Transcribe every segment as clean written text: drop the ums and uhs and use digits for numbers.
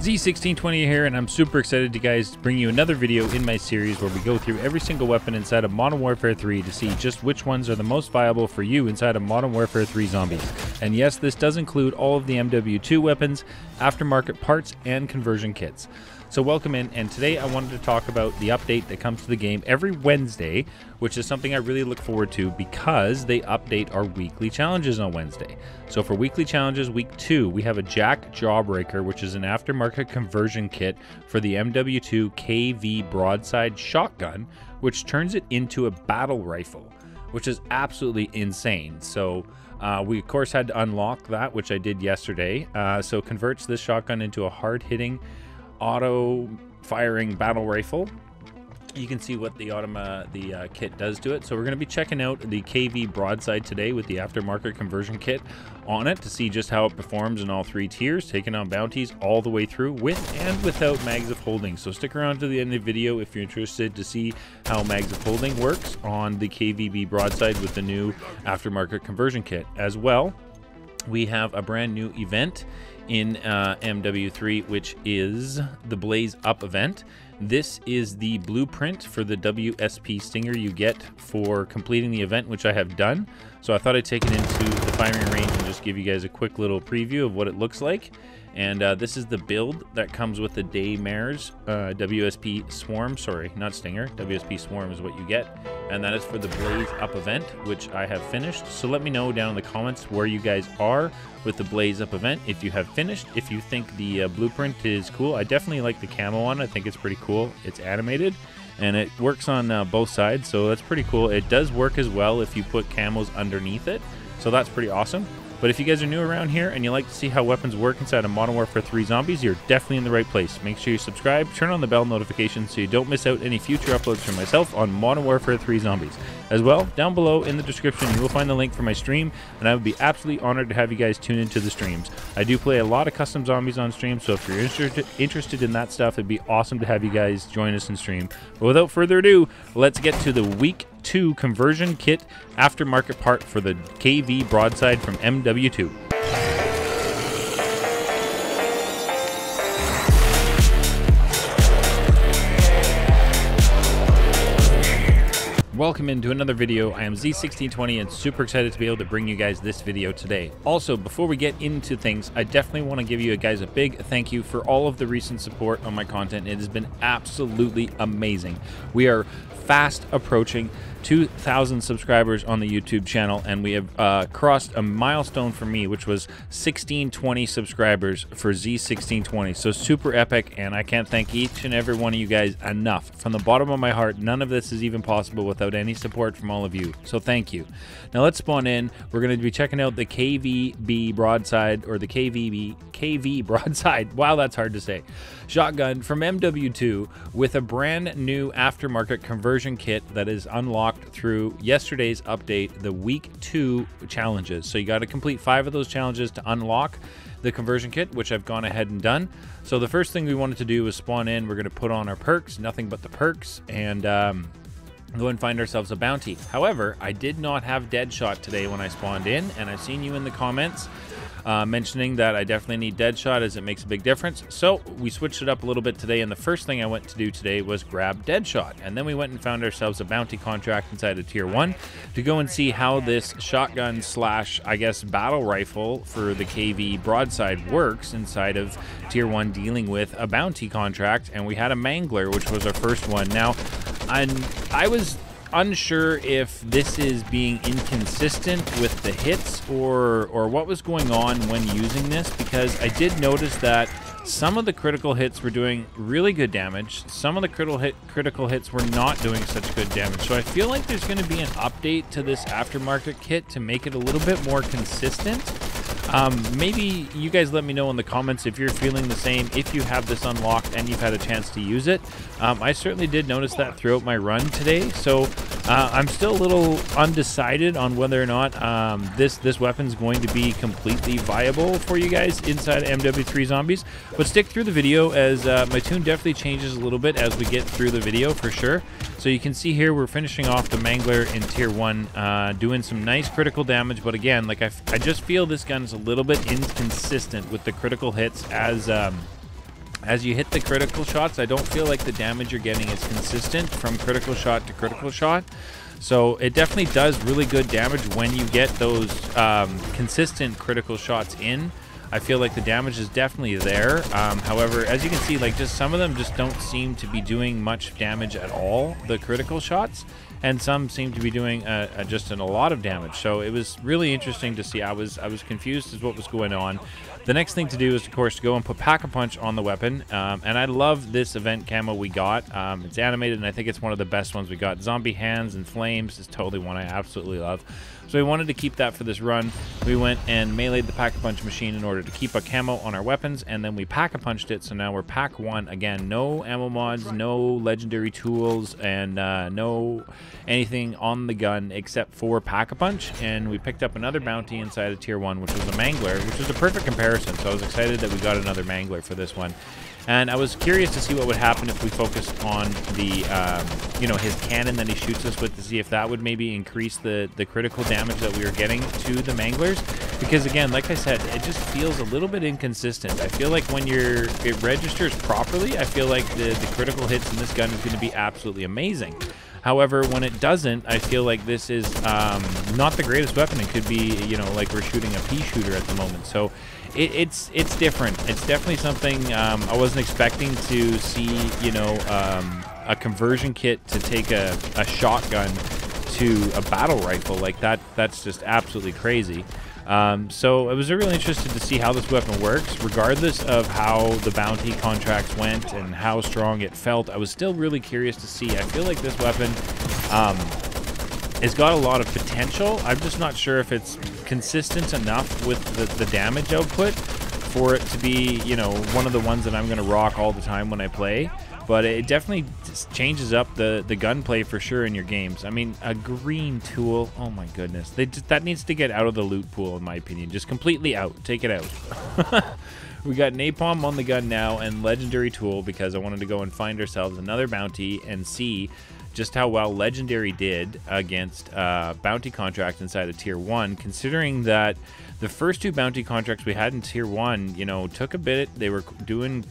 Z1620 here, and I'm super excited to bring you another video in my series where we go through every single weapon inside of Modern Warfare 3 to see just which ones are the most viable for you inside of Modern Warfare 3 Zombies. And yes, this does include all of the MW2 weapons, aftermarket parts, and conversion kits. So welcome in, and today I wanted to talk about the update that comes to the game every Wednesday, which is something I really look forward to because they update our weekly challenges on Wednesday. So for weekly challenges, week 2, we have a Jack Jawbreaker, which is an aftermarket conversion kit for the MW2 KV Broadside shotgun, which turns it into a battle rifle, which is absolutely insane. So we of course had to unlock that, which I did yesterday. So converts this shotgun into a hard-hitting auto firing battle rifle. You can see what the kit does to it. So we're going to be checking out the KV Broadside today with the aftermarket conversion kit on it to see just how it performs in all 3 tiers, taking on bounties all the way through with and without mags of holding. So stick around to the end of the video if you're interested to see how mags of holding works on the KVB Broadside with the new aftermarket conversion kit. As well, we have a brand new event in MW3, which is the Blaze Up event. This is the blueprint for the WSP Stinger you get for completing the event, which I have done. So I thought I'd take it into the firing range and just give you guys a quick little preview of what it looks like. And this is the build that comes with the Daymares WSP Swarm, sorry, not Stinger, WSP Swarm is what you get. And that is for the Blaze Up event, which I have finished. So let me know down in the comments where you guys are with the Blaze Up event, if you have finished, if you think the blueprint is cool. I definitely like the camo one. I think it's pretty cool. It's animated and it works on both sides, so that's pretty cool. It does work as well if you put camos underneath it, so that's pretty awesome. But if you guys are new around here and you like to see how weapons work inside of Modern Warfare 3 Zombies, you're definitely in the right place. Make sure you subscribe, turn on the bell notification so you don't miss out any future uploads from myself on Modern Warfare 3 Zombies. As well, down below in the description, you will find the link for my stream, and I would be absolutely honored to have you guys tune into the streams. I do play a lot of custom zombies on stream, so if you're interested in that stuff, it'd be awesome to have you guys join us in stream. But without further ado, let's get to the week 2 conversion kit aftermarket part for the KV Broadside from MW2. Welcome into another video. I am Z1620 and super excited to be able to bring you guys this video today. Also, before we get into things, I definitely want to give you guys a big thank you for all of the recent support on my content. It has been absolutely amazing. We are fast approaching 2,000 subscribers on the YouTube channel, and we have crossed a milestone for me, which was 1620 subscribers for Z1620. So super epic, and I can't thank each and every one of you guys enough. From the bottom of my heart, none of this is even possible without any support from all of you, so thank you. Now let's spawn in. We're going to be checking out the KVB Broadside, or the KV Broadside, wow, that's hard to say, shotgun from MW2 with a brand new aftermarket conversion kit that is unlocked through yesterday's update, the week 2 challenges. So you got to complete 5 of those challenges to unlock the conversion kit, which I've gone ahead and done. So the first thing we wanted to do was spawn in. We're going to put on our perks, nothing but the perks, and go and find ourselves a bounty. However, I did not have Deadshot today when I spawned in, and I've seen you in the comments mentioning that I definitely need Deadshot as it makes a big difference. So we switched it up a little bit today, and the first thing I went to do today was grab Deadshot, and then we went and found ourselves a bounty contract inside of tier 1 to go and see how this shotgun slash, I guess, battle rifle for the KV Broadside works inside of tier 1 dealing with a bounty contract. And we had a Mangler, which was our first one. Now, I was unsure if this is being inconsistent with the hits or what was going on when using this, because I did notice that some of the critical hits were doing really good damage. Some of the critical hits were not doing such good damage. So I feel like there's going to be an update to this aftermarket kit to make it a little bit more consistent. Maybe you guys let me know in the comments if you're feeling the same, if you have this unlocked and you've had a chance to use it. I certainly did notice that throughout my run today, so I'm still a little undecided on whether or not this weapon's going to be completely viable for you guys inside MW3 Zombies. But stick through the video, as my tune definitely changes a little bit as we get through the video for sure. So you can see here we're finishing off the Mangler in tier 1, doing some nice critical damage. But again, like I just feel this gun is a little bit inconsistent with the critical hits as As you hit the critical shots, I don't feel like the damage you're getting is consistent from critical shot to critical shot. So it definitely does really good damage when you get those consistent critical shots in. I feel like the damage is definitely there. However, as you can see, like just some of them just don't seem to be doing much damage at all, the critical shots, and some seem to be doing a lot of damage. So it was really interesting to see. I was confused as what was going on. The next thing to do is, of course, to go and put Pack-a-Punch on the weapon. And I love this event camo we got. It's animated, and I think it's one of the best ones we got. Zombie hands and flames is totally one I absolutely love. So we wanted to keep that for this run. We went and meleeed the Pack-a-Punch machine in order to keep a camo on our weapons, and then we Pack-a-Punched it, so now we're Pack 1 again. No ammo mods, no legendary tools, and no anything on the gun except for Pack-a-Punch, and we picked up another bounty inside of Tier 1, which was a Mangler, which was a perfect comparison, so I was excited that we got another Mangler for this one. And I was curious to see what would happen if we focused on the, you know, his cannon that he shoots us with, to see if that would maybe increase the critical damage that we were getting to the Manglers. Because again, like I said, it just feels a little bit inconsistent. I feel like when it registers properly, I feel like the critical hits in this gun is going to be absolutely amazing. However, when it doesn't, I feel like this is not the greatest weapon. It could be, you know, like we're shooting a pea shooter at the moment. So it's different. It's definitely something I wasn't expecting to see, you know, a conversion kit to take a shotgun to a battle rifle like that. That's just absolutely crazy. So I was really interested to see how this weapon works. Regardless of how the bounty contracts went and how strong it felt, I was still really curious to see. I feel like this weapon has got a lot of potential. I'm just not sure if it's consistent enough with the damage output for it to be, you know, one of the ones that I'm going to rock all the time when I play. But it definitely just changes up the gunplay for sure in your games. I mean, a green tool, oh my goodness. That needs to get out of the loot pool, in my opinion. Just completely out. Take it out. We got napalm on the gun now and legendary tool, because I wanted to go and find ourselves another bounty and see just how well legendary did against bounty contracts inside of Tier 1, considering that the first two bounty contracts we had in Tier 1, you know, took a bit. They were doing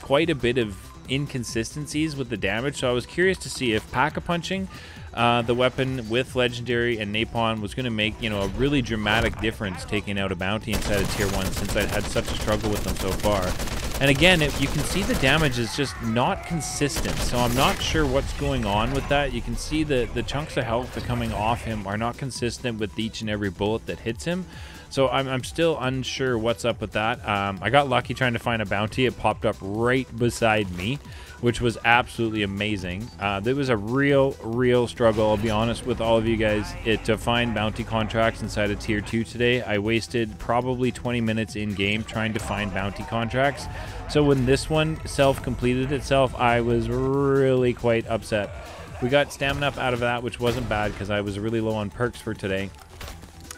quite a bit of inconsistencies with the damage, so I was curious to see if Pack-a-Punching the weapon with legendary and napalm was going to make, you know, a really dramatic difference taking out a bounty inside of Tier 1, since I'd had such a struggle with them so far. And again, if you can see, the damage is just not consistent, so I'm not sure what's going on with that. You can see the chunks of health that are coming off him are not consistent with each and every bullet that hits him. So I'm still unsure what's up with that. I got lucky trying to find a bounty. It popped up right beside me, which was absolutely amazing. There was a real struggle, I'll be honest with all of you guys, to find bounty contracts inside of Tier 2 today. I wasted probably 20 minutes in-game trying to find bounty contracts. So when this one self-completed itself, I was really quite upset. We got stamina up out of that, which wasn't bad because I was really low on perks for today.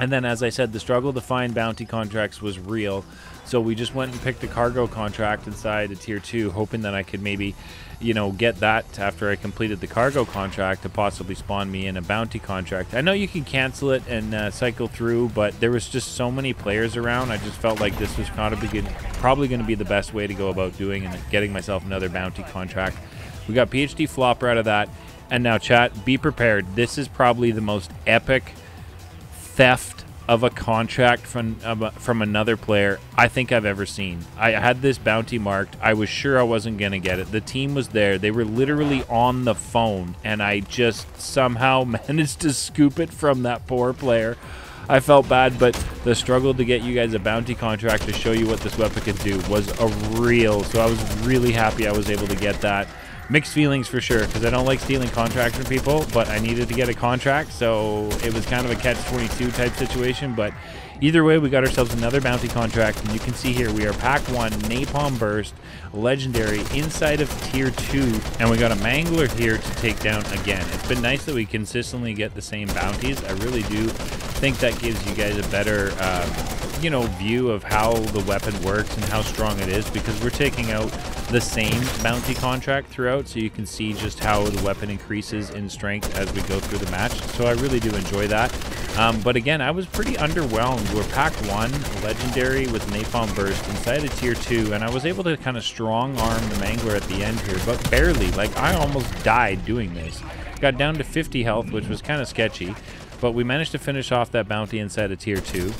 And then, as I said, the struggle to find bounty contracts was real. So we just went and picked a cargo contract inside a Tier 2, hoping that I could maybe, you know, get that after I completed the cargo contract to possibly spawn me in a bounty contract. I know you can cancel it and cycle through, but there was just so many players around. I just felt like this was probably going to be the best way to go about doing and getting myself another bounty contract. We got PhD Flopper out of that. And now, chat, be prepared. This is probably the most epic theft of a contract from another player I think I've ever seen. I had this bounty marked. I was sure I wasn't gonna get it. The team was there. They were literally on the phone, and I just somehow managed to scoop it from that poor player. I felt bad, but the struggle to get you guys a bounty contract to show you what this weapon could do was real. So I was really happy I was able to get that. Mixed feelings for sure, because I don't like stealing contracts from people, but I needed to get a contract, so it was kind of a catch-22 type situation. But either way, we got ourselves another bounty contract, and you can see here we are Pack 1, Napalm Burst, Legendary, inside of Tier 2, and we got a Mangler here to take down again. It's been nice that we consistently get the same bounties. I really do think that gives you guys a better you know, view of how the weapon works and how strong it is, because we're taking out the same bounty contract throughout, so you can see just how the weapon increases in strength as we go through the match. So I really do enjoy that. But again, I was pretty underwhelmed. We're pack one, legendary with napalm burst inside a tier two, and I was able to kind of strong arm the Mangler at the end here, but barely. Like, I almost died doing this. Got down to 50 health, which was kind of sketchy, but we managed to finish off that bounty inside a tier two.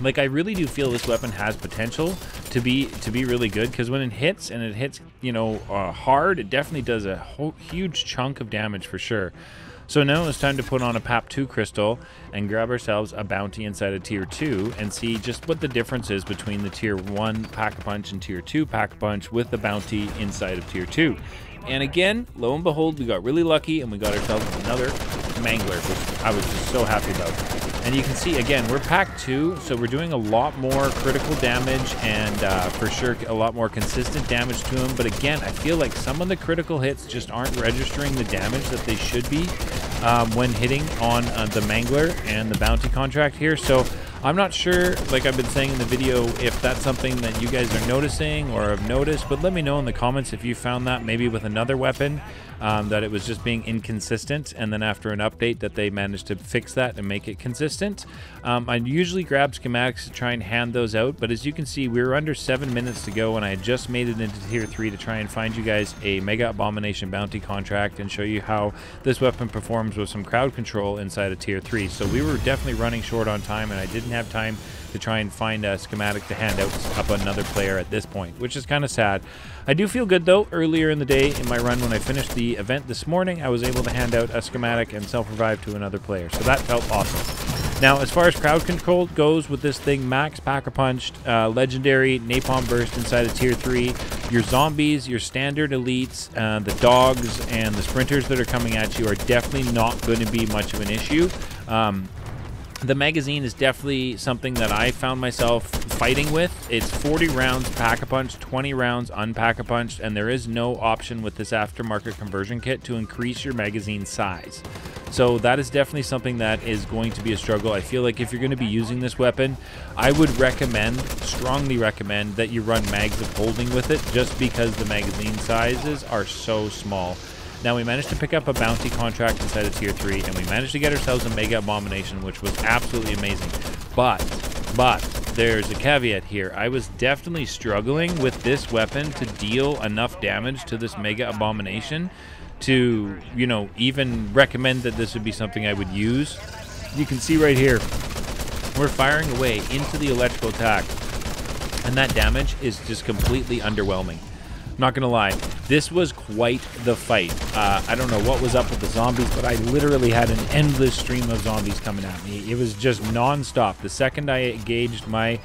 Like, I really do feel this weapon has potential to be really good, because when it hits, and it hits, you know, hard, it definitely does a whole huge chunk of damage for sure. So now it's time to put on a PAP 2 crystal and grab ourselves a bounty inside of tier 2 and see just what the difference is between the tier 1 Pack-a-Punch and tier 2 Pack-a-Punch with the bounty inside of tier 2. And again, lo and behold, we got really lucky and we got ourselves another Mangler, which I was just so happy about. And you can see, again, we're pack two, so we're doing a lot more critical damage and for sure a lot more consistent damage to him. But again, I feel like some of the critical hits just aren't registering the damage that they should be when hitting on the Mangler and the bounty contract here. So I'm not sure, like I've been saying in the video, if that's something that you guys are noticing or have noticed, but let me know in the comments if you found that maybe with another weapon, that it was just being inconsistent, and then after an update that they managed to fix that and make it consistent. I usually grab schematics to try and hand those out, but as you can see, we were under 7 minutes to go and I had just made it into tier 3 to try and find you guys a Mega Abomination bounty contract and show you how this weapon performs with some crowd control inside of tier 3. So we were definitely running short on time and I didn't have time to try and find a schematic to hand out up another player at this point, which is kind of sad. I do feel good though. Earlier in the day in my run when I finished the event this morning, I was able to hand out a schematic and self-revive to another player, so that felt awesome. Now, as far as crowd control goes with this thing, max Pack-a-Punched, legendary, napalm burst inside of tier 3, your zombies, your standard elites, the dogs, and the sprinters that are coming at you are definitely not going to be much of an issue. The magazine is definitely something that I found myself fighting with. It's 40 rounds Pack-a-Punch, 20 rounds un-Pack-a-Punched, and there is no option with this aftermarket conversion kit to increase your magazine size. So that is definitely something that is going to be a struggle. I feel like if you're going to be using this weapon, I would recommend, strongly recommend, that you run mags of holding with it, just because the magazine sizes are so small. Now, we managed to pick up a bounty contract inside of tier 3, and we managed to get ourselves a Mega Abomination, which was absolutely amazing. But there's a caveat here. I was definitely struggling with this weapon to deal enough damage to this Mega Abomination to, you know, even recommend that this would be something I would use. You can see right here, we're firing away into the electrical attack, and that damage is just completely underwhelming. Not gonna lie, this was quite the fight. I don't know what was up with the zombies, but I literally had an endless stream of zombies coming at me. It was just non-stop. The second I engaged my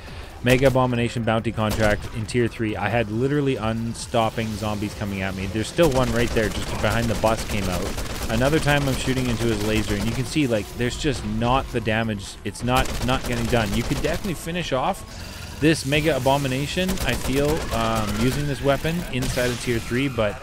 Mega Abomination bounty contract in tier 3, I had literally unstopping zombies coming at me. There's still one right there just behind the bus came out. Another time I'm shooting into his laser, and you can see, like, there's just not the damage. It's not getting done. You could definitely finish off this Mega Abomination, I feel, using this weapon inside of tier 3, but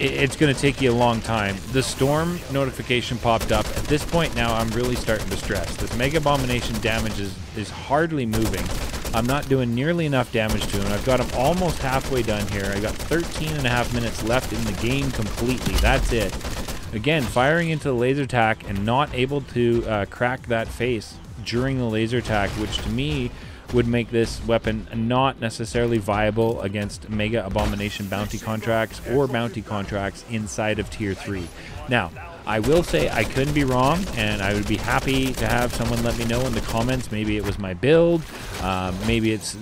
it's going to take you a long time. The storm notification popped up. At this point now, I'm really starting to stress. This Mega Abomination damage is hardly moving. I'm not doing nearly enough damage to him. I've got him almost halfway done here. I got 13 and a half minutes left in the game completely. That's it. Again, firing into the laser attack and not able to crack that face during the laser attack, which to me would make this weapon not necessarily viable against Mega Abomination bounty contracts or bounty contracts inside of tier 3. Now, I will say I couldn't be wrong, and I would be happy to have someone let me know in the comments. Maybe it was my build, maybe it's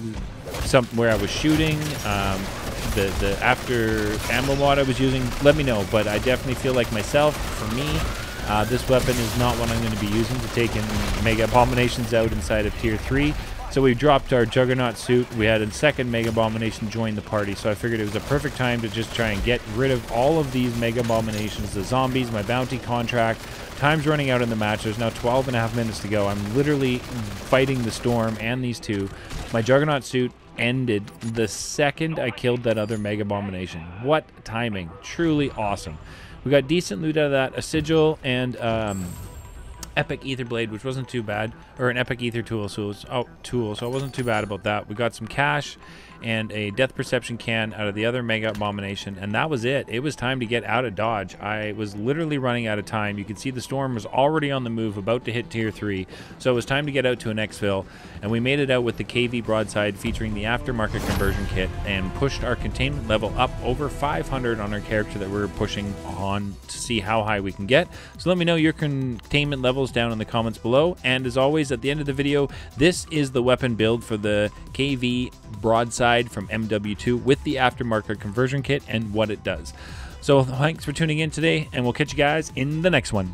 somewhere I was shooting, the after ammo mod I was using. Let me know, but I definitely feel like myself, for me, this weapon is not what I'm going to be using to take in Mega Abominations out inside of tier 3. So we dropped our Juggernaut suit. We had a second Mega Abomination join the party, so I figured it was a perfect time to just try and get rid of all of these Mega Abominations, the zombies, my bounty contract. Time's running out in the match. There's now 12 and a half minutes to go. I'm literally fighting the storm and these two. My Juggernaut suit ended the second I killed that other Mega Abomination. What timing. Truly awesome. We got decent loot out of that. A sigil and epic ether blade, which wasn't too bad, or an epic ether tool, so it wasn't too bad about that. We got some cash and a death perception can out of the other Mega Abomination, and that was it. It was time to get out of Dodge. I was literally running out of time. You could see the Storm was already on the move, about to hit tier 3, so it was time to get out to an exfil, and we made it out with the KV Broadside featuring the aftermarket conversion kit and pushed our containment level up over 500 on our character that we were pushing on to see how high we can get. So let me know your containment levels down in the comments below, and as always, at the end of the video, this is the weapon build for the KV Broadside from MW2 with the aftermarket conversion kit and what it does. So thanks for tuning in today, and we'll catch you guys in the next one.